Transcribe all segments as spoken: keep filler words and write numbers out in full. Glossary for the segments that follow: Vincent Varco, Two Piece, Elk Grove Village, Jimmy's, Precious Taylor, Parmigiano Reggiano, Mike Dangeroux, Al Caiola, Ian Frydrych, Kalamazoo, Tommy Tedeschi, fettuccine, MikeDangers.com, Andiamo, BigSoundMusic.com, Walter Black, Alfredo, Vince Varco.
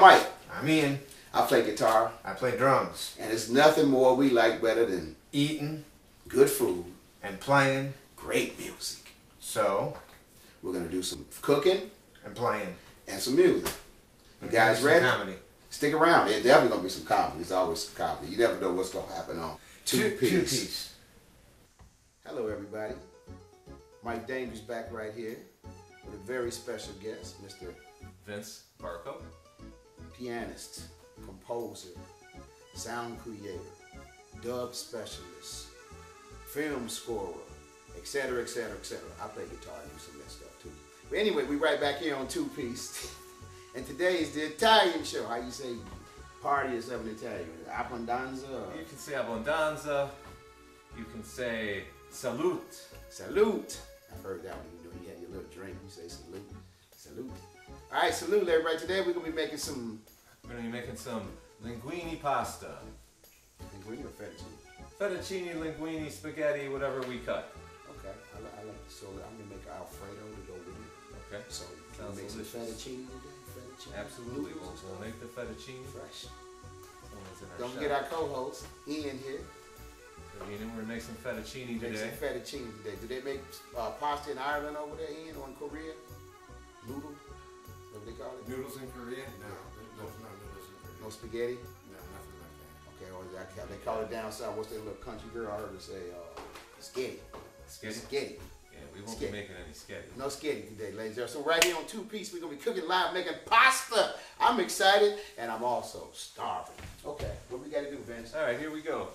I'm Mike. I'm Ian. I play guitar. I play drums. And there's nothing more we like better than eating good food and playing great music. So we're going to do some cooking and playing and some music. You guys ready? Comedy. Stick around. There's definitely going to be some comedy. There's always some comedy. You never know what's going to happen on Two Piece. Two Piece. Hello, everybody. Mike Dangeroux back right here with a very special guest, Mister Vince Varco, pianist, composer, sound creator, dub specialist, film scorer, et cetera, et cetera, et cetera. I play guitar and do some of that stuff too. But anyway, we right back here on Two Piece, and today is the Italian show. How you say party or something in Italian? Abbondanza. You can say abbondanza. You can say salute. Salute. I've heard that one. You know, you have your little drink. You say salute. Salute. All right, salute everybody. Today we're gonna be making some. We're gonna be making some linguine pasta. Linguine or fettuccine? Fettuccine, linguine, spaghetti, whatever we cut. Okay, I, I like it. So I'm gonna make Alfredo to go with it. Okay. So can we make some fettuccine today? Fettuccine. Absolutely. We'll, we'll make the fettuccine fresh. Don't shop. Get our co-host Ian here. Ian, we're making some fettuccine today. Make some fettuccine today. Do they make uh, pasta in Ireland over there, Ian, or in Korea? Noodle. What do they call it? Noodles in Korea? No, no, no noodles in Korea. No spaghetti? No, nothing like that. Okay, or they, they call it down south. What's that little country girl? I heard her say, uh, sketty. Sketty? Sketty. Yeah, we won't sketty. be making any sketty. No sketty today, ladies and gentlemen. So right here on Two Piece, we're going to be cooking live, making pasta. I'm excited, and I'm also starving. Okay, what we got to do, Vince? All right, here we go.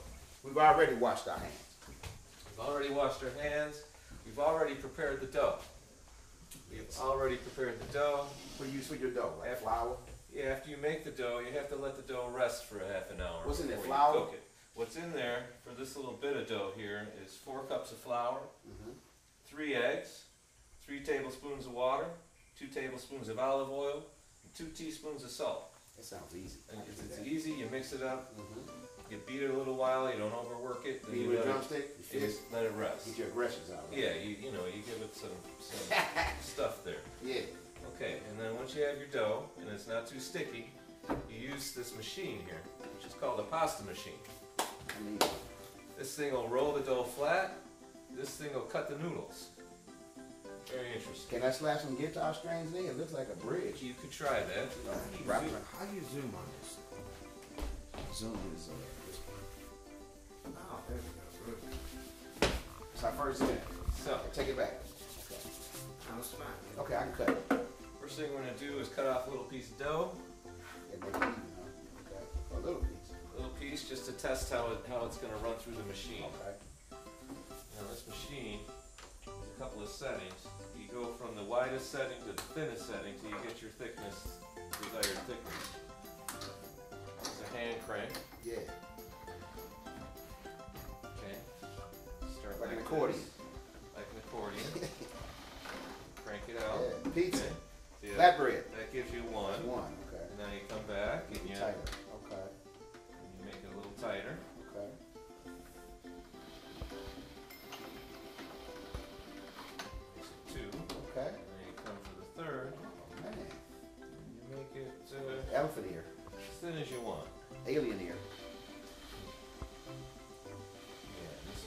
We've already washed our hands. We've already washed our hands. We've already prepared the dough. It's already prepared the dough. What do you use for your dough? Like after, flour? Yeah, after you make the dough, you have to let the dough rest for a half an hour. What's in there? Flour? Cook it. What's in there for this little bit of dough here is four cups of flour, mm-hmm. three eggs, three tablespoons of water, two tablespoons of olive oil, and two teaspoons of salt. That sounds easy. And it's, it's easy. You mix it up. Mm-hmm. You beat it a little while. You don't overwork it. Beat it with a drumstick. You just let it rest. Get your aggressions out. Right? Yeah, you you know you give it some some stuff there. Yeah. Okay, and then once you have your dough and it's not too sticky, you use this machine here, which is called a pasta machine. Mm. This thing will roll the dough flat. This thing will cut the noodles. Very interesting. Can I slap some guitar strings there? It looks like a bridge. You could try that. How do you, right, zoom? How do you zoom on this? Zoom is on this one. Oh, there we go. So I first did. So take it back. Okay. No, it's fine. Okay, I can cut it. First thing we're gonna do is cut off a little piece of dough. Yeah, okay. A little piece. A little piece just to test how it how it's gonna run through the machine. Okay. Now this machine has a couple of settings. You go from the widest setting to the thinnest setting till you get your thickness, desired thickness. Hand crank. Yeah. Okay. Start like, like an accordion. This. Like an accordion. Crank it out. Yeah. Pizza. Okay. So flat bread. That gives you one. That's one. Okay. And now you come back and you tighter. Okay. And you make it a little tighter. Okay. Makes it two. Okay. And then you come for the third. Okay. And you make it uh, elephant ear. As thin as you want. Alien ear. Yeah, this is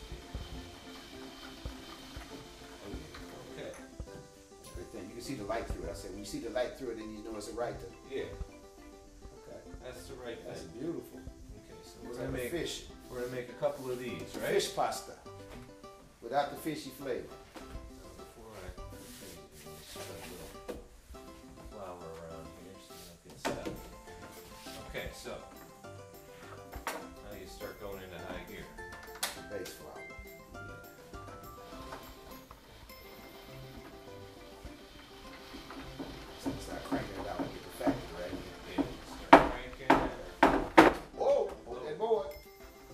okay. That's a great thing. You can see the light through it. I said, when you see the light through it, then you know it's the right thing. Yeah. Okay. That's the right That's thing. That's beautiful. Okay, so we're gonna make fish. We're gonna make a couple of these, right? Fish pasta, without the fishy flavor. So, now you start going into high gear. Base flour. So start cranking it out and get the factor right here. Yeah, start cranking. Whoa, hold that board.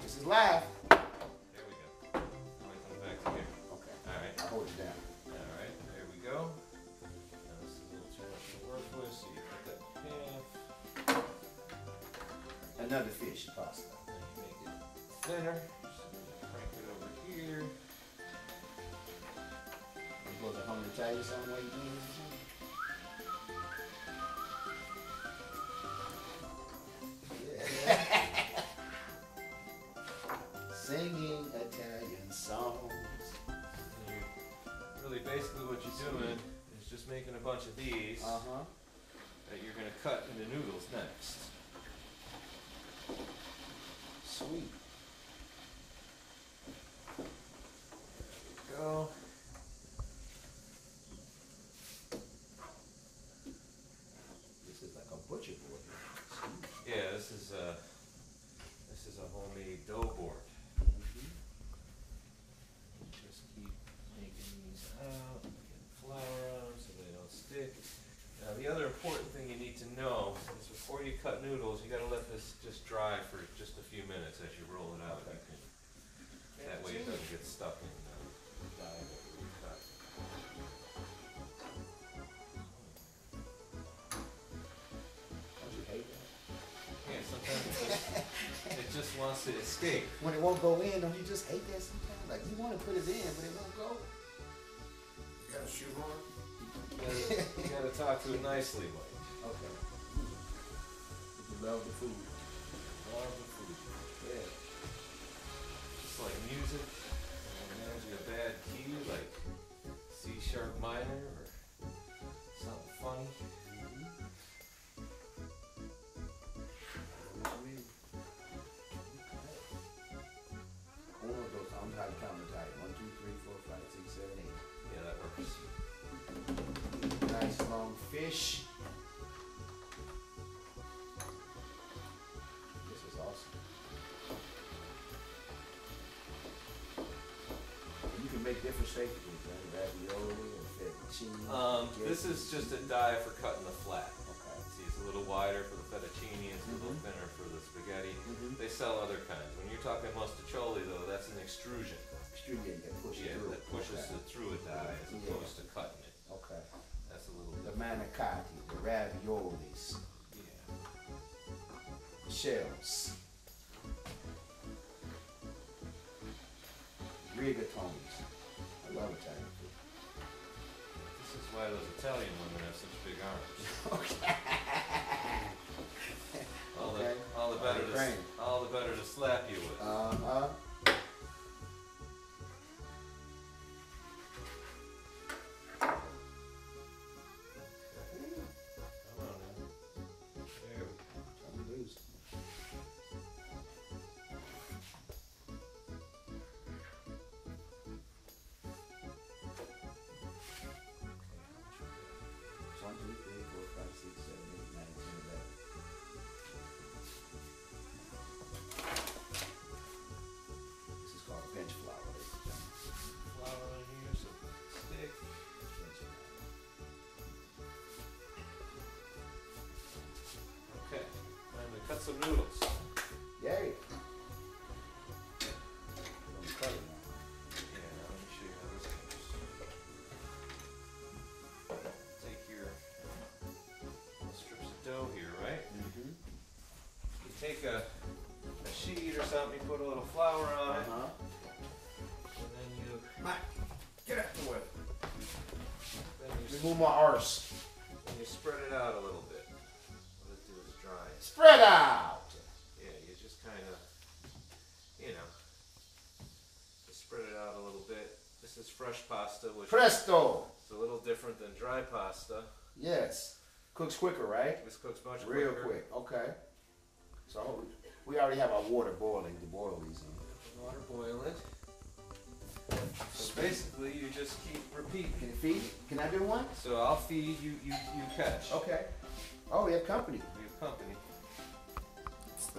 This is live. There we go. Now we come back to here. Okay. All right. I'll hold it down. All right, there we go. Now this is a little too much to work with, so you put that half. Another fish pasta. Then you make it thinner. Just crank it over here. You supposed to home and tie you some way. bunch of these uh-huh. that you're going to cut into noodles next. Sweet. There we go. This is like a butcher board. Yeah, this is a, this is a homemade dough board. Out, get flour on so they don't stick. Now the other important thing you need to know is before you cut noodles, you got to let this just dry for just a few minutes as you roll it out. Okay. You can, that way it doesn't get stuck in the dye that we cut. Don't you hate that? Yeah, sometimes it just, it just wants to escape. When it won't go in, don't you just hate that sometimes? Like you want to put it in, but it won't go. You got a shoehorn? You got to talk to it nicely, Mike. Okay. You love the food. Love the food. Yeah. Just like music. Imagine a bad key, like C sharp minor or something funny. One of those, I'm trying to count the diet. One, two, three, four, five, six, seven, eight. Yeah, that works. Nice long fish. This is awesome. You can make different shapes with them, ravioli and fettuccine. Um, this is just a die for cutting the flat. Okay. See, it's a little wider for the fettuccine, it's a little mm-hmm. thinner for the spaghetti. Mm-hmm. They sell other kinds. When you're talking mustaccioli, though, that's an extrusion. Extrusion that pushes yeah, through. that pushes okay. it through a die as opposed yeah. to cutting it. Okay. That's a little different. The manicotti, the raviolis. Yeah. The shells. Rigatones. I love Italian food. This is why those Italian women have such big arms. Okay. All the, all the better all to all the better to slap you with. Uh huh. Some noodles. Yay! Yeah, let me show you how this goes. Take your strips of dough here, right? Mm-hmm. You take a, a sheet or something, you put a little flour on it, uh-huh. and then you... Mike, get out the way. Remove my arse. And you spread it out a little bit. Spread out! Yeah, you just kind of, you know, just spread it out a little bit. This is fresh pasta. Which Presto! It's a little different than dry pasta. Yes. Cooks quicker, right? This cooks much quicker. Real quick, okay. So, we already have our water boiling to boil these in. Water boil it. So basically, you just keep repeating. Can you feed? Can I do one? So I'll feed, you, you, you catch. Okay. Oh, we have company. We have company.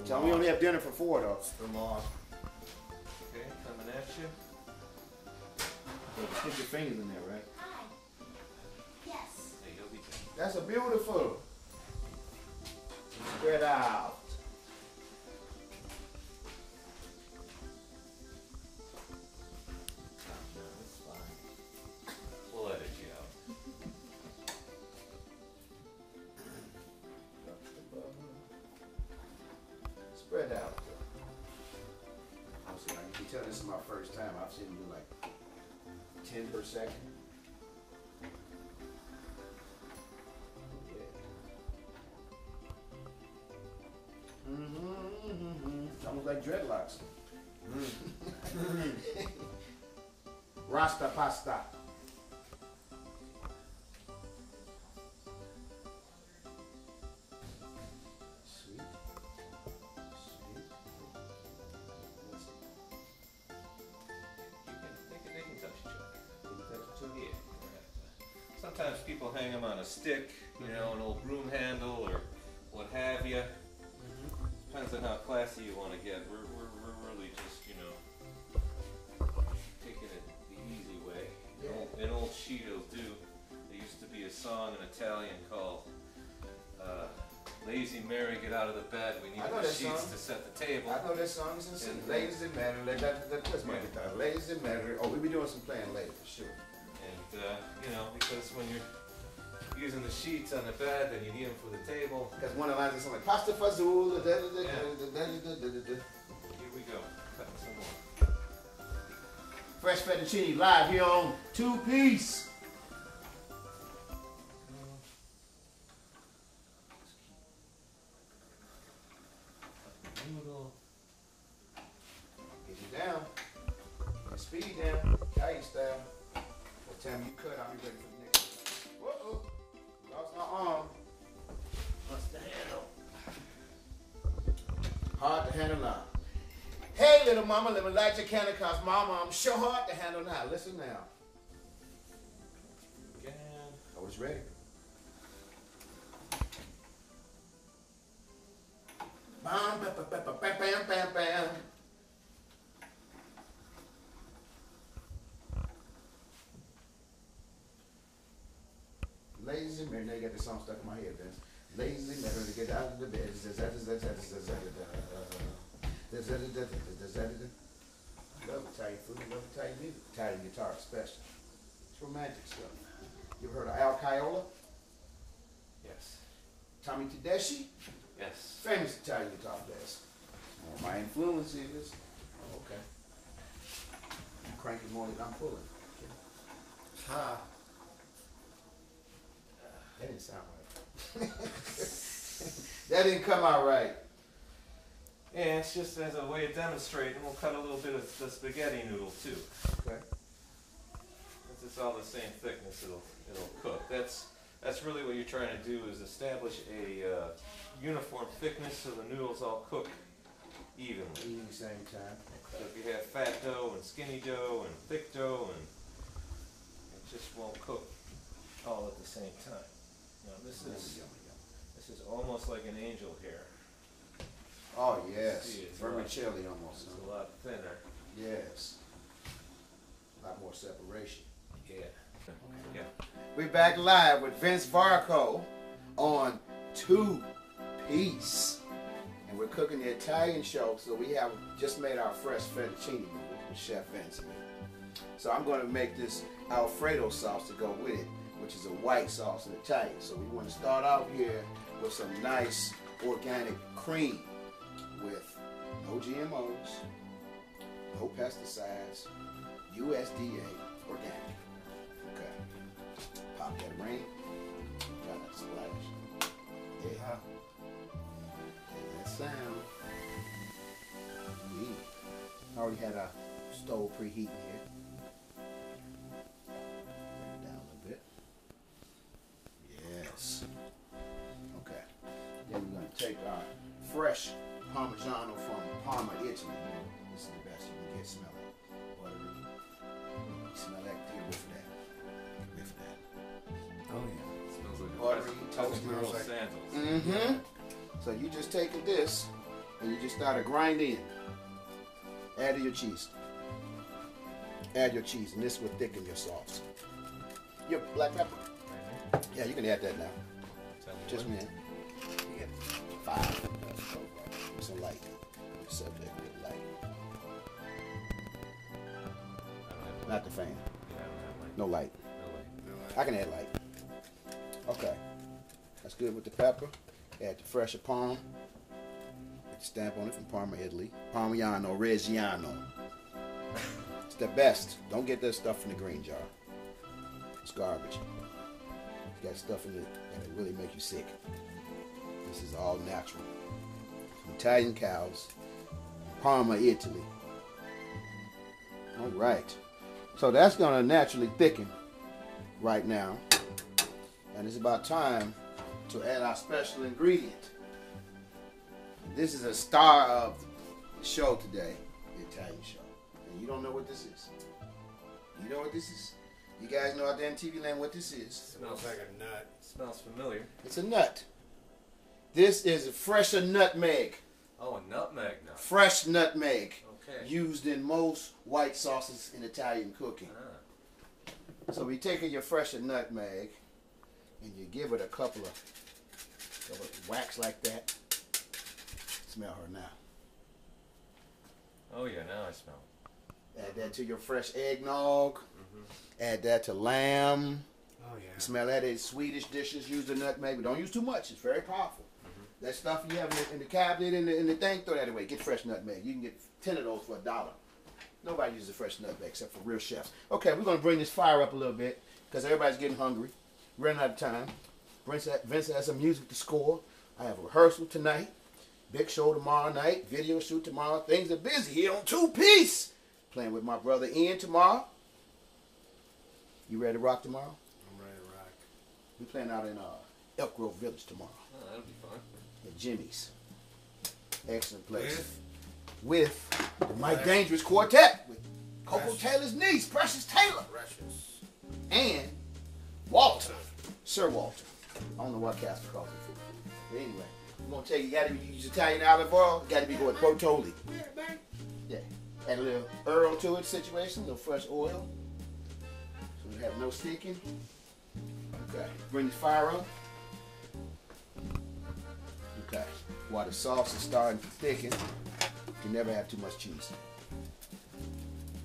Tell me we only have dinner for four, though. It's the law. Okay, coming at you. Put your fingers in there, right? Hi. Yes. Hey, you'll be done. That's a beautiful. Spread out. No, it's fine. We'll let it go. Spread out. Obviously, I can tell this is my first time. I've seen you like ten per second. Yeah. Mm-hmm, mm-hmm, mm-hmm. It's almost like dreadlocks. Mm. Rasta pasta. sometimes people hang them on a stick, you mm-hmm. know, an old broom handle or what have you. Mm-hmm. Depends on how classy you want to get. We're, we're, we're really just, you know, taking it the easy way. Yeah. An old, an old sheet will do. There used to be a song in Italian called uh, Lazy Mary, Get Out of the Bed. We need the sheets song. To set the table. I know that song is in Lazy Mary, like that, that, that's my yeah. guitar. Lazy Mary. Oh, we'll be doing some playing later, sure. And, uh, you know, because when you're using the sheets on the bed, then you need them for the table. Because one of mine is something like pasta fazool, da da da da da da da. Here we go. Cutting some more. Fresh Fettuccine live here on Two Piece. Get it down. Get speed down. Tight style. Time you cut, I'll be ready for the next one. Whoa, lost my arm. Lost the handle. Hard to handle now. Hey, little mama, let me light your candle, cause mama, I'm sure hard to handle now. Listen now. Again. I was ready. Bam, bam, bam, bam, bam, bam, bam. Lazy Mary, now you got this song stuck in my head, Vince. Lazy Mary, to get out of the bed. Love Italian food, love Italian music. Italian guitar, especially. It's romantic stuff. You ever heard of Al Caiola? Yes. Tommy Tedeschi? Yes. Famous Italian guitar players. Well, my influence is. Oh, okay. I'm cranking more than I'm pulling. Okay. Ha. That didn't sound right. That didn't come out right. Yeah, it's just as a way of demonstrating. We'll cut a little bit of the spaghetti noodle too. Okay. Since it's all the same thickness, it'll it'll cook. That's that's really what you're trying to do, is establish a uh, uniform thickness so the noodles all cook evenly. Eating same time. So if you have fat dough and skinny dough and thick dough, and it just won't cook all at the same time. Now this is this is almost like an angel hair. Oh yes, vermicelli almost. It's a lot thinner. Yes, a lot more separation. Yeah. Yeah. We're back live with Vince Varco on Two Piece, and we're cooking the Italian show. So we have just made our fresh fettuccine with Chef Vince. So I'm going to make this Alfredo sauce to go with it, which is a white sauce and Italian. So we want to start off here with some nice organic cream with no G M Os, no pesticides, U S D A organic. Okay. Pop that ring. Try not to splash. Yeah. And that sound. Yeah. I already had a stove preheating here. Okay, then we're going to take our fresh Parmigiano from Parma, Italy. This is the best you can get. Smell it. Buttery. Smell that. Get rid of that. Get rid of that. Oh yeah. It smells like buttery, toasty, smells like sandals. Mm-hmm. So you just taking this and you just start to grind in. Add your cheese. Add your cheese, and this will thicken your sauce. Your black pepper. Yeah, you can add that now. Just me. Yeah. Five. It's a light. It's a bit light. Not the fan. No light. No light. I can add light. Okay. That's good with the pepper. Add the fresher palm. Put the stamp on it from Parma, Italy. Parmigiano Reggiano. It's the best. Don't get that stuff from the green jar. It's garbage. Got stuff in it that'll really make you sick. This is all natural. Italian cows, Parma, Italy. All right. So that's gonna naturally thicken right now. And it's about time to add our special ingredient. This is a star of the show today, the Italian show. And you don't know what this is. You know what this is? You guys know out there in T V land what this is. It smells like a nut. It smells familiar. It's a nut. This is fresh nutmeg. Oh, a nutmeg nut. Fresh nutmeg. Okay. Used in most white sauces in Italian cooking. Ah. So we take your fresh nutmeg and you give it a couple of, couple of whacks like that. Smell her now. Oh yeah, now I smell it. Add that to your fresh eggnog. Mm-hmm. Add that to lamb. Oh yeah. You smell that in Swedish dishes. Use the nutmeg, but don't use too much. It's very powerful. Mm-hmm. That stuff you have in the, in the cabinet in the, in the thing, throw that away. Get fresh nutmeg. You can get ten of those for a dollar. Nobody uses the fresh nutmeg except for real chefs. Okay, we're gonna bring this fire up a little bit because everybody's getting hungry. Running out of time. Vincent, Vincent has some music to score. I have a rehearsal tonight. Big show tomorrow night, video shoot tomorrow. Things are busy here on Two Piece. Playing with my brother Ian tomorrow. You ready to rock tomorrow? I'm ready to rock. We're playing out in uh, Elk Grove Village tomorrow. Oh, that'll be fun. At Jimmy's. Excellent place. With, with the Mike Dangeroux Quartet. With Coco Taylor's niece, Precious Taylor. Precious. And Walter. Sir Walter. I don't know what Casper calls him for. But anyway. I'm gonna tell you, you gotta use Italian olive oil, you gotta be going Bortoli. Yeah. Add a little Earl to it situation, a little fresh oil. So we have no stinking. Okay. Bring the fire up. Okay. While the sauce is starting to thicken, you can never have too much cheese.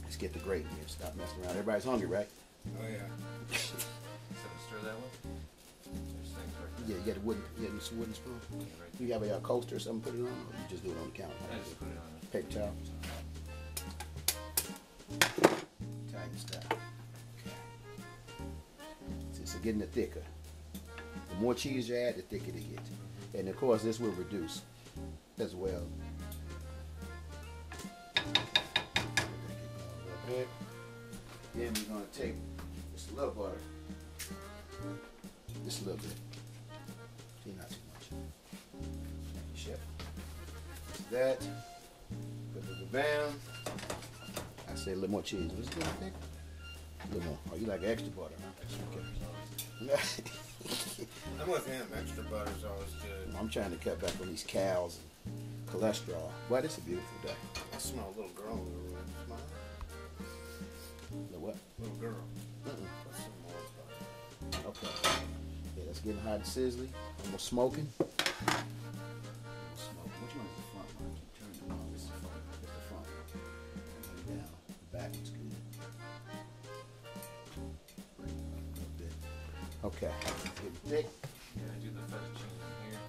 Let's get the gravy and stop messing around. Everybody's hungry, right? Oh yeah. So stir that one? Yeah, you got a wooden, you got a wooden spoon. Yeah, right. You have a, a coaster or something, put it on, or you just do it on the counter? I just put it on. Paper towel. Tighten stuff. Okay. So it's getting thicker. The more cheese you add, the thicker it gets. And of course, this will reduce as well. Then we're going to take just a little butter. Just a little bit. Not too much. Thank you, chef. That's that. Put a little bam. I say a little more cheese. What's that, I think? A little more. Oh, you like extra butter, huh? Extra okay. Butter. I'm with him. Extra butter's always good. I'm trying to cut back on these cows and cholesterol. But it's a beautiful day. I smell a little girl in the room. Smile. Little what? Little girl. Mm-mm. Put some more butter. Okay. Yeah, that's getting hot and sizzly. Almost smoking. Almost smoking. Which one is the front one? I keep turning them on. This is the front. This is the front. And then down. The back is good. Bring it up a little bit. Okay. Get thick. Yeah, I do the fettuccine in here.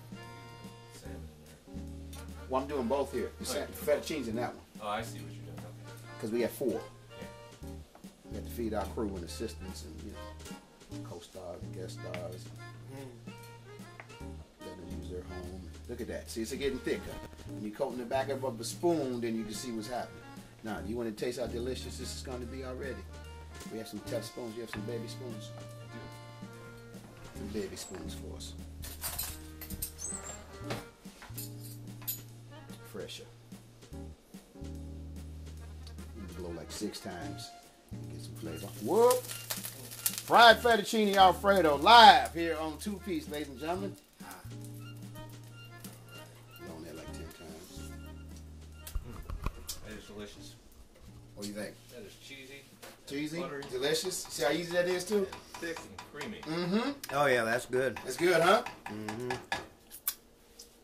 Salmon in there. Well, I'm doing both here. The oh, fettuccine's in that one. Oh, I see what you're doing. Okay. Because we have four. Yeah. We have to feed our crew and assistants and, you know. Co-stars and guest stars. Mm. Let them use their home. Look at that. See, it's getting thicker. When you're coating the back of a spoon, then you can see what's happening. Now, you want to taste how delicious this is going to be already? We have some tough spoons. You have some baby spoons? Some baby spoons for us. Fresher. You blow like six times and get some flavor. Whoop! Fried fettuccine Alfredo live here on Two Piece, ladies and gentlemen. Been on there like ten times. That is delicious. What do you think? That is cheesy. Cheesy, buttery. Delicious. See how easy that is too? And thick and creamy. Mm-hmm. Oh yeah, that's good. That's good, huh? Mm-hmm.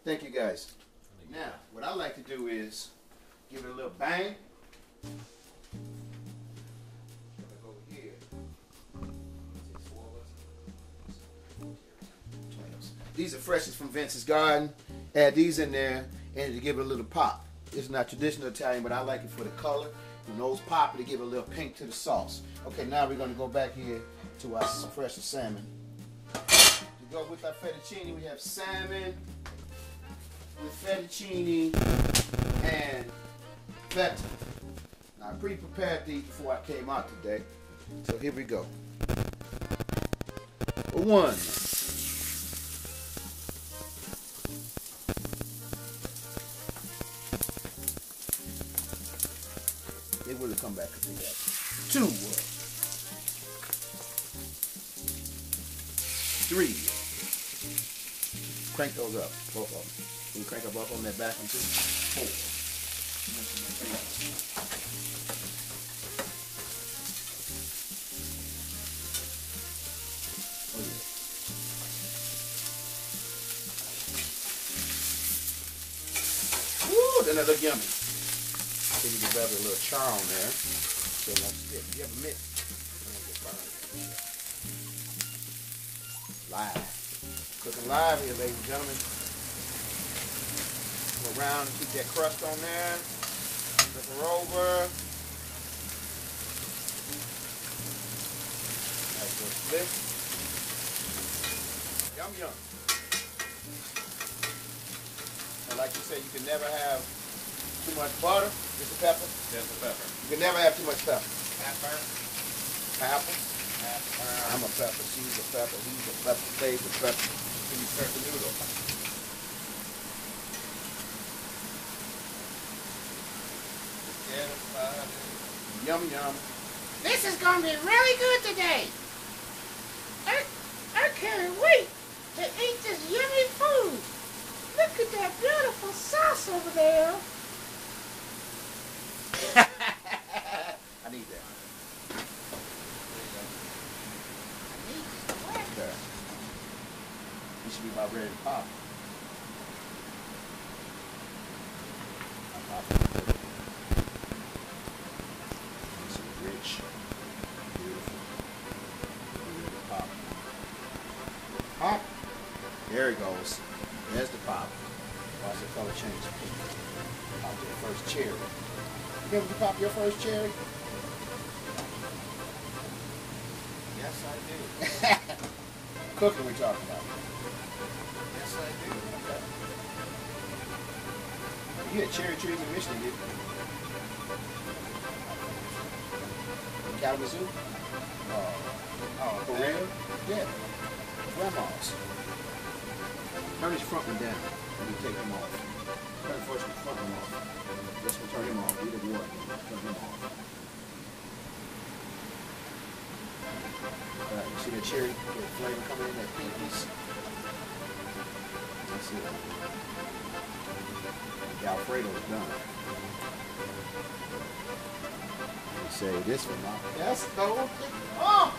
Thank you guys. Now, what I like to do is give it a little bang. These are freshest from Vince's garden. Add these in there and to give it a little pop. It's not traditional Italian, but I like it for the color. And those pop to give it a little pink to the sauce. Okay, now we're gonna go back here to our freshest salmon. To go with our fettuccine, we have salmon with fettuccine and feta. Now I pre-prepared these before I came out today. So here we go. One. Come back and do that. Two. three. Crank those up, both of them. Can you crank them up on that back one too? Four. Oh yeah. Woo, then that look yummy. I think you can grab a little char on there. So it won't stick. You have a mitt. Live. Cooking live here, ladies and gentlemen. Go around and keep that crust on there. Flip her over. Nice little split. Yum yum. And like you said, you can never have too much butter. Just a pepper. Just a pepper. You can never have too much pepper. Pepper. Apple. I'm a pepper, she's a pepper, he's a pepper, Dave's a pepper. Can you start the noodle? Yum yum. This is gonna be really good today. I, I can't wait to eat this yummy food. Look at that beautiful sauce over there. I need that. This should be about ready to pop. This is rich, beautiful, ready to pop. Pop. There it goes. There's the pop. Watch the color change. Pop your first cherry. You ever pop your first cherry? Yes, I do. Cooking we talking about. Yes, I do. Okay. You had cherry trees in Michigan, didn't you? Kalamazoo? Uh, oh, Korea? Yeah. Grandma's. Turn his front one down. Let me take them off. Turn the first one, front one off. This one, turn him off. Either one. Turn him off. Alright, you see that cherry flavor coming in, that pink piece? That's it. The Alfredo is done. Let me save this one now. That's the whole thing. Oh!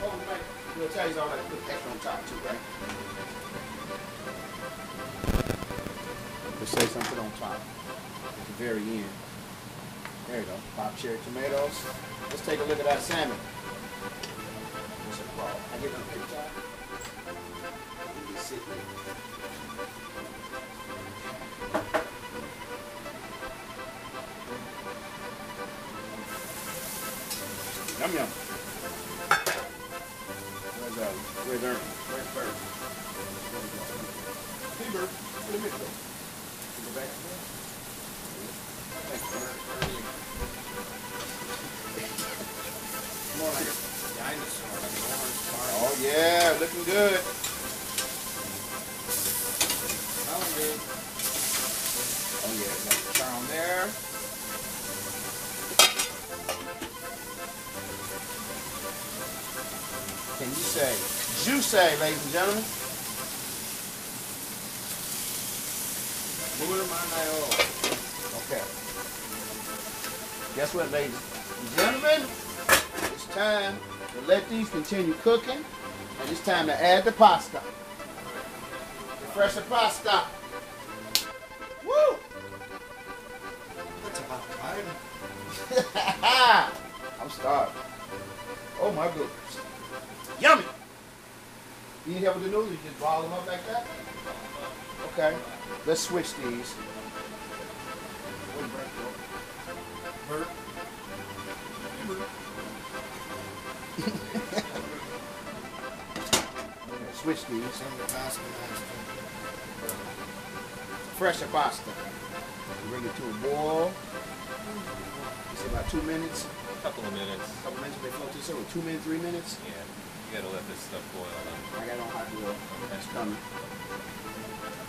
Oh, man. You'll tell you all that put extra on top too, right? Just say something on top. At the very end. There you go. Pop cherry tomatoes. Let's take a look at our salmon. I get on the picture. You can sit there. Yum yum. Where's that? Where's Ernie? Where's Bert? Hey Bert, wait a minute though. Can you go back to that? Thanks Bert. Come on, I got dinosaur. Oh yeah, looking good. Sounds good. Oh yeah, got the char on there. Can you say, juice, ladies and gentlemen? Okay. Guess what, ladies and gentlemen? It's time to let these continue cooking. And it's time to add the pasta. Refresh the pasta. Woo! That's about time. I'm starving. Oh my goodness. Yummy! You need help with the noodles? You just ball them up like that? Okay. Let's switch these. Switch these. Fresh pasta. Bring it to a boil. It's about two minutes. A couple of minutes. A couple of minutes. They float this over. Two minutes, three minutes. Yeah. You gotta let this stuff boil. Up. I got it on hot boil. That's coming.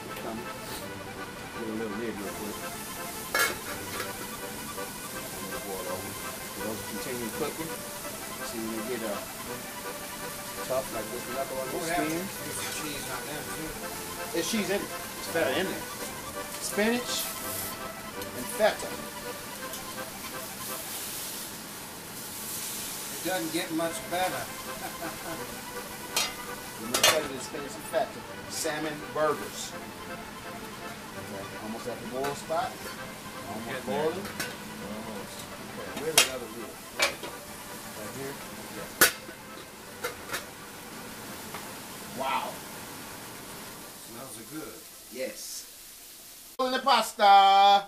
It's coming. Get a little lid real quick. Boil over. Those continue cooking. See when they get up. Uh, tough, like this knuckle on the skin. It's cheese, not them, too. It's cheese in it. It's feta in it. Spinach and feta. It doesn't get much better. The more better than spinach and feta. Salmon burgers. Okay, almost at the boil spot. Almost boiling. Almost. Okay, we have another meal. Right here. Okay. Wow. Smells are good. Yes. The pasta.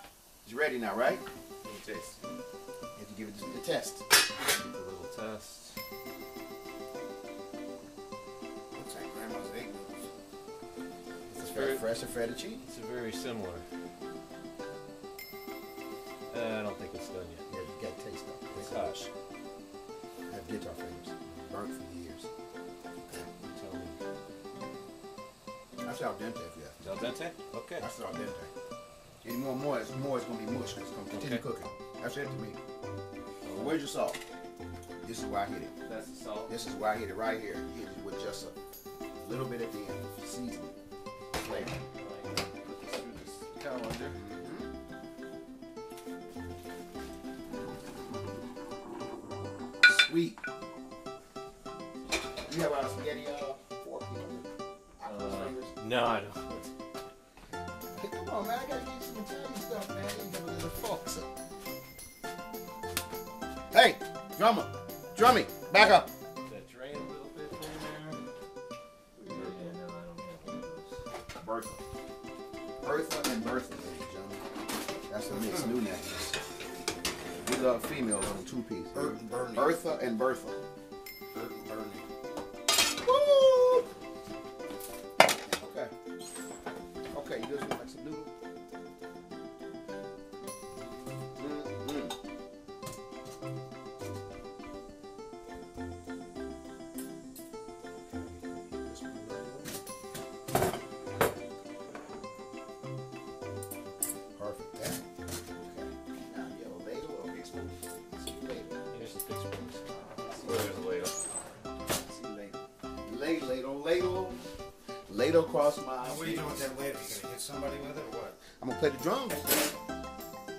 It's ready now, right? Let me taste. You have to give it a test. Give it a little test. Looks like Grandma's egg rolls. It's very fresh or feta cheese. It's very similar. Uh, I don't think it's done yet. You got to taste it. It's gosh. I have guitar fingers. Burnt for years. That's al dente, yeah. Al dente? Okay. That's al dente. Any more more, it's more it's gonna be mush. It's gonna continue okay. cooking. That's it to me. Well, where's your salt? This is where I hit it. That's the salt. This is where I hit it right here. Hit it with just a little bit at the end. Seasoning. Flavor. Right. Put this through this calendar. Mm-hmm. Sweet. You have our spaghetti uh, fork here. Uh, no, I don't. Hey, come on, man. I gotta get some Italian stuff, man. You gotta let the folks up. Hey, drummer. Drummy, back up. Does that drain a little bit from there? Yeah, no, I don't have those. Bertha. Bertha and Bertha, ladies and gentlemen. That's the mixed new necklace. We love females on Two Piece. Bertha, Bertha and Bertha. Bertha and Bernie. Woo! Okay, you guys want like some noodle? Mm-hmm. Perfect. That. Okay. Now you have a ladle or a big spoon? See you later. Here's the big spoon. There's a ladle. See you later. Ladle, ladle, ladle. Ladle across my eyes. What are you doing with that ladle? You gonna hit somebody with it or what? I'm gonna play the drums.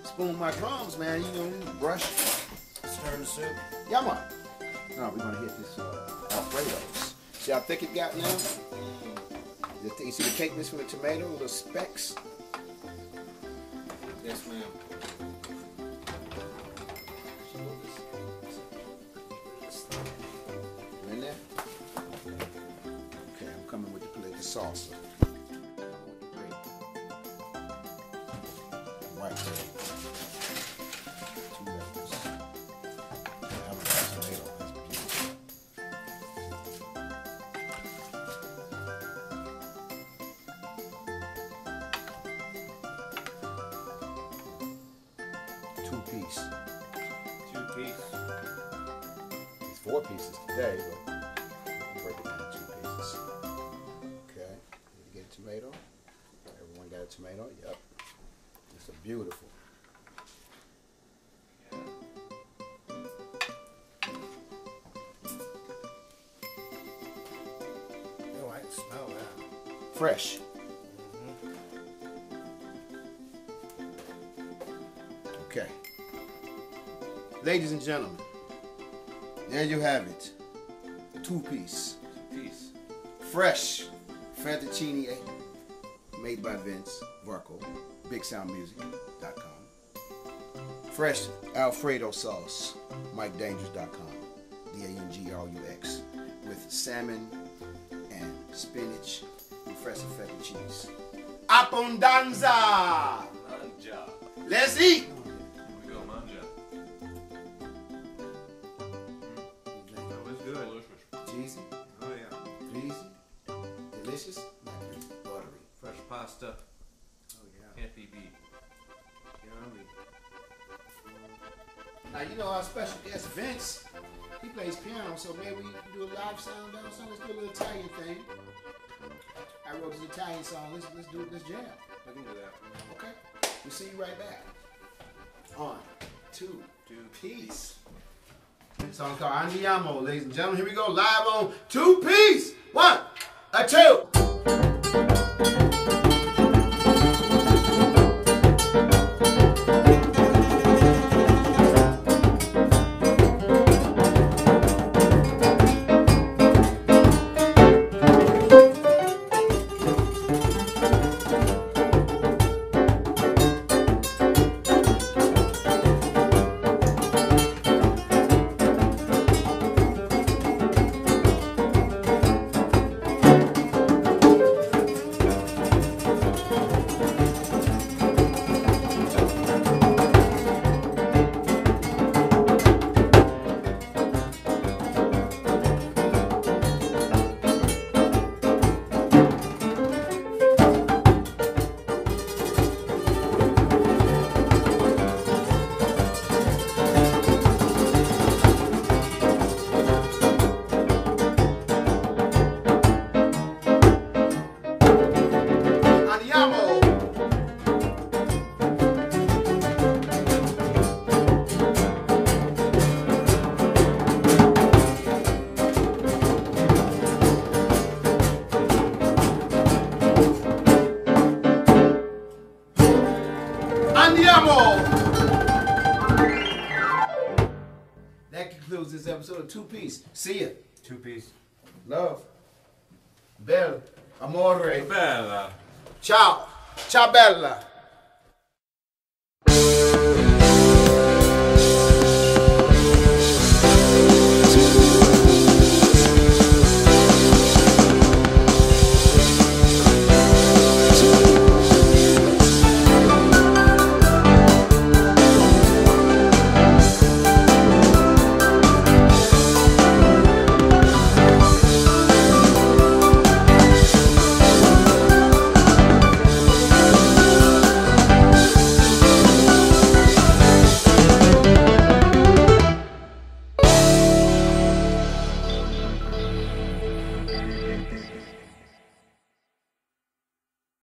Spoon my drums, man. You know, you brush. Stir the soup. Yeah, man. No, we're gonna hit this uh, Alfredo's. See how thick it got now? You see the cake mixed with the tomato, little specks? Yes, ma'am. Salsa. White two levels. I would just lay it on this piece. Two piece. Two piece. It's four pieces today, but tomato. Everyone got a tomato? Yep. It's a beautiful. Yeah. Oh, I can smell that. Fresh. Mm-hmm. Okay. Ladies and gentlemen, there you have it. Two piece. Two piece. Fresh. Fettuccine made by Vince Varco, Big Sound Music dot com. Fresh Alfredo sauce, Mike Dangers dot com, D A N G R U X, with salmon and spinach and fresh feta cheese. Abbondanza! Manja. Let's eat! Here we go, manja. Mm. That was good. Delicious. Cheesy? Oh yeah. Greasy? Delicious, buttery, fresh pasta. Oh yeah, can't be beat. Yummy. Now you know our special guest Vince. He plays piano, so maybe we can do a live sound down. So let's do a little Italian thing. I wrote this Italian song. Let's let's do this jam. I can do that. Okay. We'll see you right back on Two Piece. Song called Andiamo, ladies and gentlemen. Here we go, live on Two Piece. One, a two. Two Piece. See ya. Two Piece. Love. Bella. Amore. Bella. Ciao. Ciao, bella.